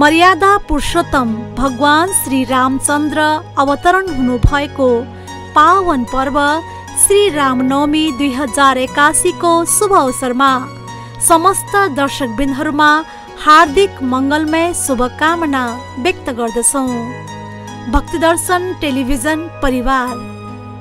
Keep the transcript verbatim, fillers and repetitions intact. मर्यादा पुरुषोत्तम भगवान श्री रामचंद्र अवतरण हुनुभएको पावन पर्व श्री रामनवमी दुई हजार एक्कासी को शुभ अवसर में समस्त दर्शकवृन्दहरुमा हार्दिक मंगलमय शुभकामना व्यक्त गर्दछौं। भक्ति दर्शन टेलिभिजन परिवार।